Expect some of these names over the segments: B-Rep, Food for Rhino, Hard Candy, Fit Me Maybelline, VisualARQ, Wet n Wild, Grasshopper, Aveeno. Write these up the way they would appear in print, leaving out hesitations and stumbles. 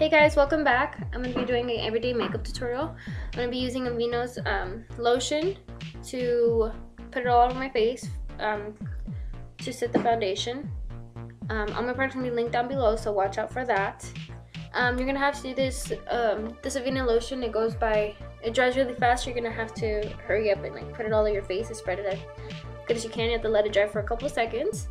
Hey guys, welcome back. I'm going to be doing an everyday makeup tutorial. I'm going to be using Aveeno's lotion to put it all over my face to set the foundation. All my products will be linked down below, so watch out for that. You're going to have to do this this Aveeno lotion. It dries really fast. You're going to have to hurry up and like put it all over your face and spread it as good as you can. You have to let it dry for a couple seconds.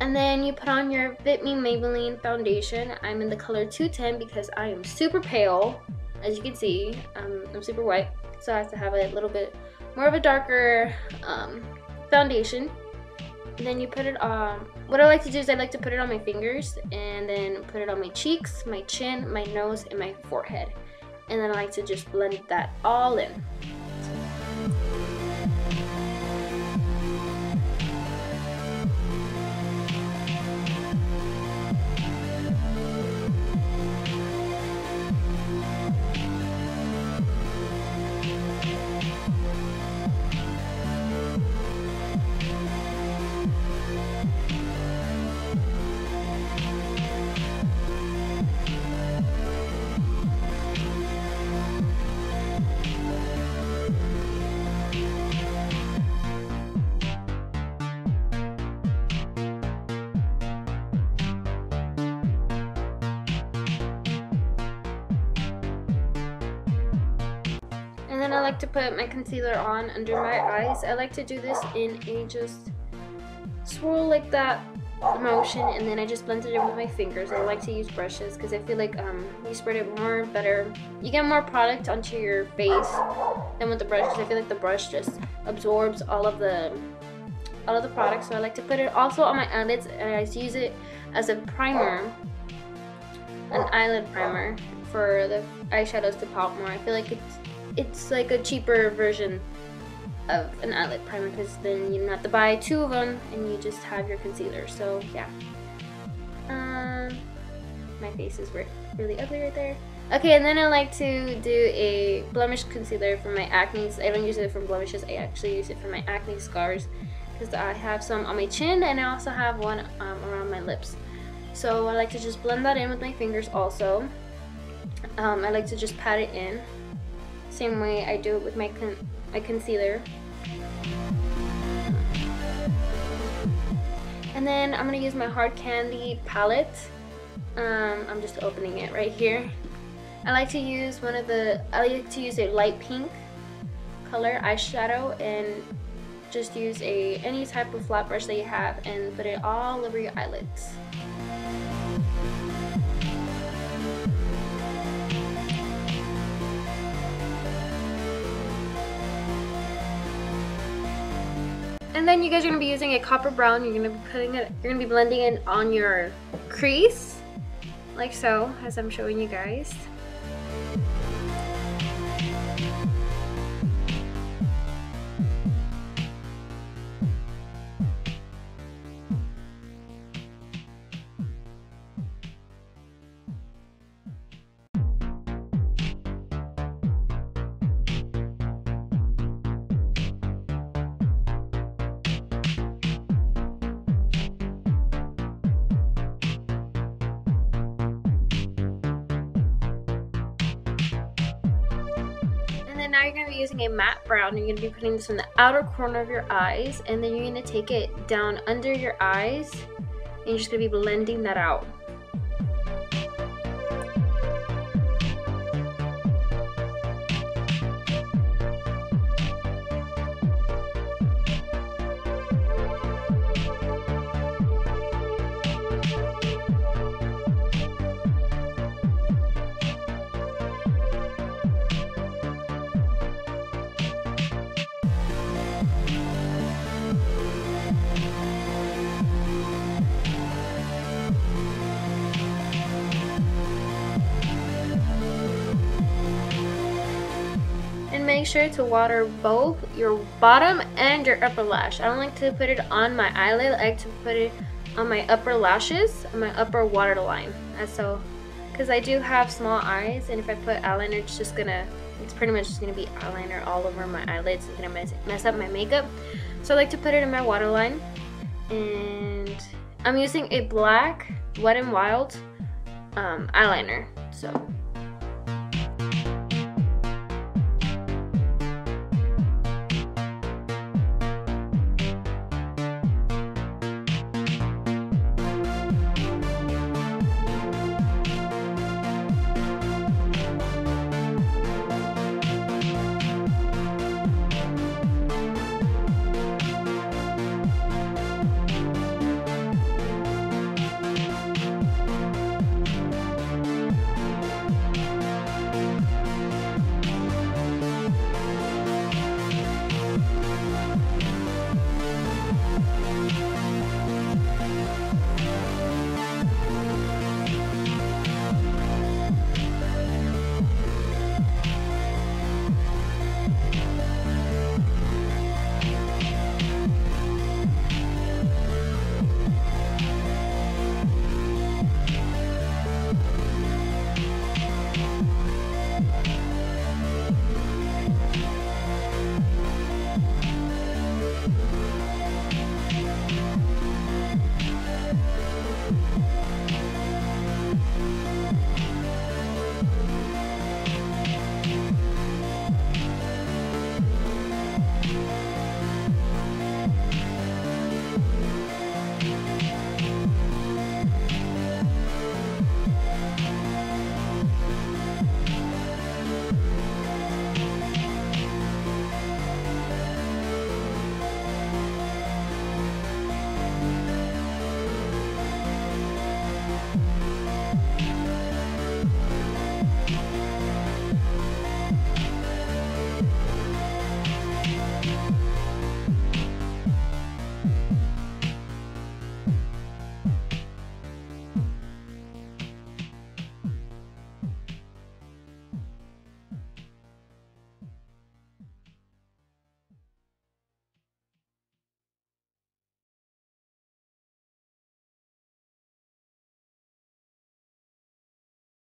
And then you put on your Fit Me Maybelline foundation. I'm in the color 210 because I am super pale. As you can see, I'm super white. So I have to have a little bit more of a darker foundation. And then you put it on. What I like to do is I like to put it on my fingers and then put it on my cheeks, my chin, my nose, and my forehead. And then I like to just blend that all in. And I like to put my concealer on under my eyes. I like to do this in a just swirl like that motion, and then I just blend it in with my fingers. I like to use brushes because I feel like you spread it more better. You get more product onto your face than with the brush because I feel like the brush just absorbs all of the product. So I like to put it also on my eyelids, and I use it as a primer, an eyelid primer, for the eyeshadows to pop more. I feel like it's like a cheaper version of an eyelid primer because then you don't have to buy two of them and you just have your concealer. So yeah, my face is really ugly right there. Okay, and then I like to do a blemish concealer for my acne. I don't use it for blemishes. I actually use it for my acne scars because I have some on my chin and I also have one around my lips. So I like to just blend that in with my fingers also. I like to just pat it in. Same way I do it with my concealer. And then I'm going to use my Hard Candy palette. I'm just opening it right here. I like to use a light pink color eyeshadow and just use any type of flat brush that you have and put it all over your eyelids. And then you guys are going to be using a copper brown. You're going to be blending it on your crease, like so, as I'm showing you guys. And now you're going to be using a matte brown. You're going to be putting this in the outer corner of your eyes, and then you're going to take it down under your eyes, and you're just going to be blending that out. Make sure to water both your bottom and your upper lash. I don't like to put it on my eyelid. I like to put it on my upper lashes, on my upper waterline. So, because I do have small eyes, and if I put eyeliner, it's pretty much just gonna be eyeliner all over my eyelids. It's gonna mess up my makeup. So I like to put it in my waterline, and I'm using a black Wet n Wild eyeliner. So